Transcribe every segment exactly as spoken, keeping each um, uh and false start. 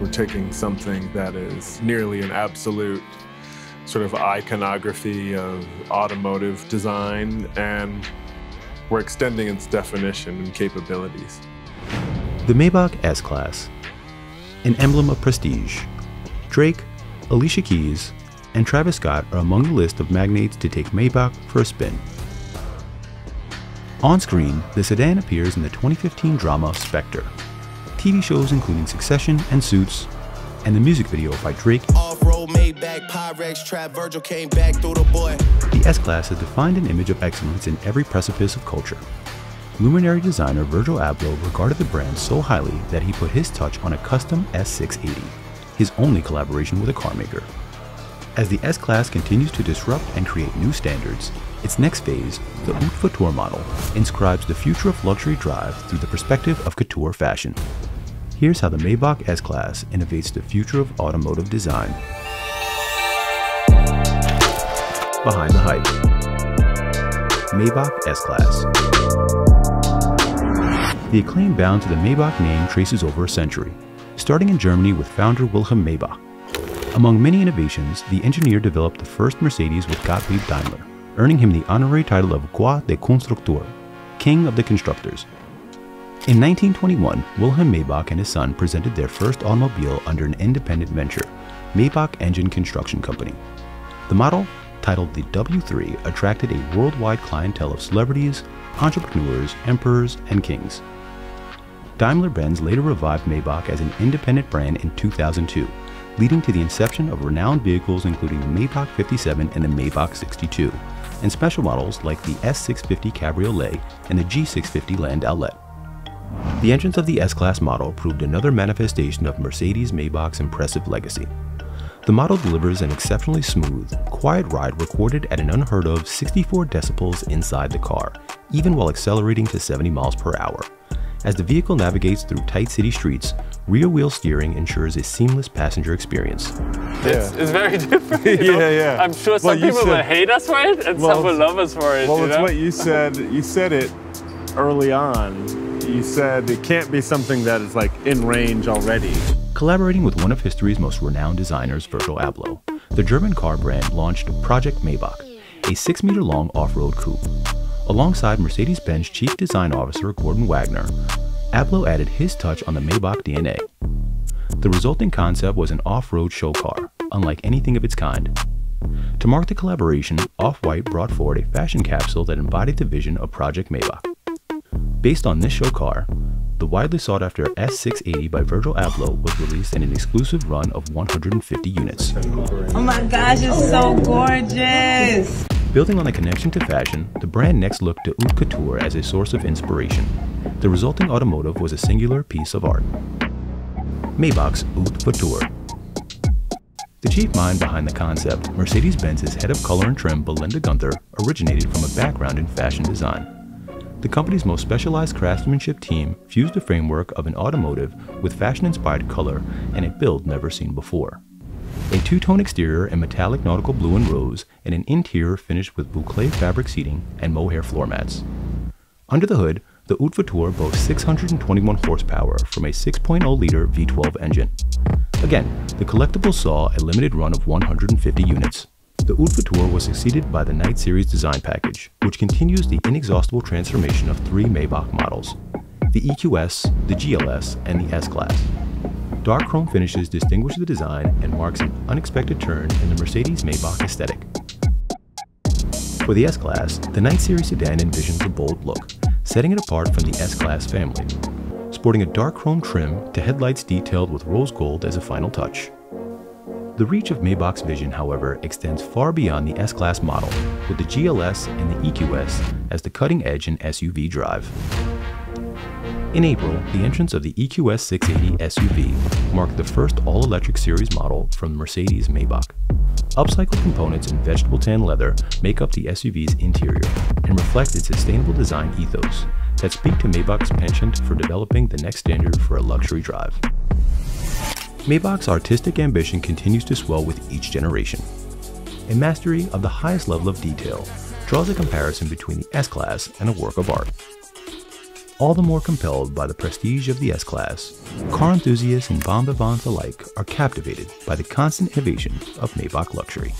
We're taking something that is nearly an absolute sort of iconography of automotive design, and we're extending its definition and capabilities. The Maybach S-Class, an emblem of prestige. Drake, Alicia Keys, and Travis Scott are among the list of magnates to take Maybach for a spin. On screen, the sedan appears in the twenty fifteen drama Spectre, T V shows including Succession and Suits, and the music video by Drake. Off-road Maybach, Pyrex trap, Virgil came back through the boy. The S-Class has defined an image of excellence in every precipice of culture. Luminary designer Virgil Abloh regarded the brand so highly that he put his touch on a custom S six eighty, his only collaboration with a carmaker. As the S-Class continues to disrupt and create new standards, its next phase, the Haute Voiture model, inscribes the future of luxury drive through the perspective of couture fashion. Here's how the Maybach S-Class innovates the future of automotive design. Behind the hype. Maybach S-Class. The acclaim bound to the Maybach name traces over a century, starting in Germany with founder Wilhelm Maybach. Among many innovations, the engineer developed the first Mercedes with Gottlieb Daimler, earning him the honorary title of Roi des Constructeurs, King of the Constructors. In nineteen twenty-one, Wilhelm Maybach and his son presented their first automobile under an independent venture, Maybach Engine Construction Company. The model, titled the W three, attracted a worldwide clientele of celebrities, entrepreneurs, emperors, and kings. Daimler-Benz later revived Maybach as an independent brand in two thousand two, leading to the inception of renowned vehicles including the Maybach fifty-seven and the Maybach sixty-two, and special models like the S six fifty Cabriolet and the G six fifty Landaulet. The engines of the S-Class model proved another manifestation of Mercedes-Maybach's impressive legacy. The model delivers an exceptionally smooth, quiet ride recorded at an unheard of sixty-four decibels inside the car, even while accelerating to seventy miles per hour. As the vehicle navigates through tight city streets, rear-wheel steering ensures a seamless passenger experience. Yeah. It's, it's very different. You know? Yeah, yeah. I'm sure some well, people said, will hate us for it, and well, some will love us for it. Well, you it's know? What you said. You said it early on. You said it can't be something that is like in range already. Collaborating with one of history's most renowned designers, Virgil Abloh, the German car brand launched Project Maybach, a six-meter-long off-road coupe. Alongside Mercedes-Benz Chief Design Officer Gordon Wagner, Abloh added his touch on the Maybach D N A. The resulting concept was an off-road show car, unlike anything of its kind. To mark the collaboration, Off-White brought forward a fashion capsule that embodied the vision of Project Maybach. Based on this show car, the widely sought-after S six eighty by Virgil Abloh was released in an exclusive run of one hundred fifty units. Oh my gosh, it's so gorgeous! Building on the connection to fashion, the brand next looked to haute couture as a source of inspiration. The resulting automotive was a singular piece of art. Maybach's Haute Voiture. The chief mind behind the concept, Mercedes-Benz's head of color and trim, Belinda Gunther, originated from a background in fashion design. The company's most specialized craftsmanship team fused the framework of an automotive with fashion-inspired color and a build never seen before. A two-tone exterior in metallic nautical blue and rose, and an interior finished with boucle fabric seating and mohair floor mats. Under the hood, the Haute Voiture boasts six hundred twenty-one horsepower from a six point oh liter V twelve engine. Again, the collectible saw a limited run of one hundred fifty units. The Haute Voiture was succeeded by the Night Series Design Package, which continues the inexhaustible transformation of three Maybach models, the E Q S, the G L S, and the S-Class. Dark chrome finishes distinguish the design and marks an unexpected turn in the Mercedes-Maybach aesthetic. For the S-Class, the Night Series sedan envisions a bold look, setting it apart from the S-Class family, sporting a dark chrome trim to headlights detailed with rose gold as a final touch. The reach of Maybach's vision, however, extends far beyond the S-Class model, with the G L S and the E Q S as the cutting edge in S U V drive. In April, the entrance of the E Q S six eighty S U V marked the first all-electric series model from Mercedes-Maybach. Upcycled components in vegetable tan leather make up the S U V's interior and reflect its sustainable design ethos that speak to Maybach's penchant for developing the next standard for a luxury drive. Maybach's artistic ambition continues to swell with each generation. A mastery of the highest level of detail draws a comparison between the S-Class and a work of art. all the more compelled by the prestige of the S-Class. Car enthusiasts and bon vivants alike are captivated by the constant innovation of Maybach luxury.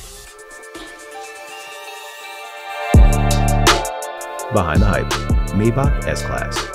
Behind the hype, Maybach S-Class.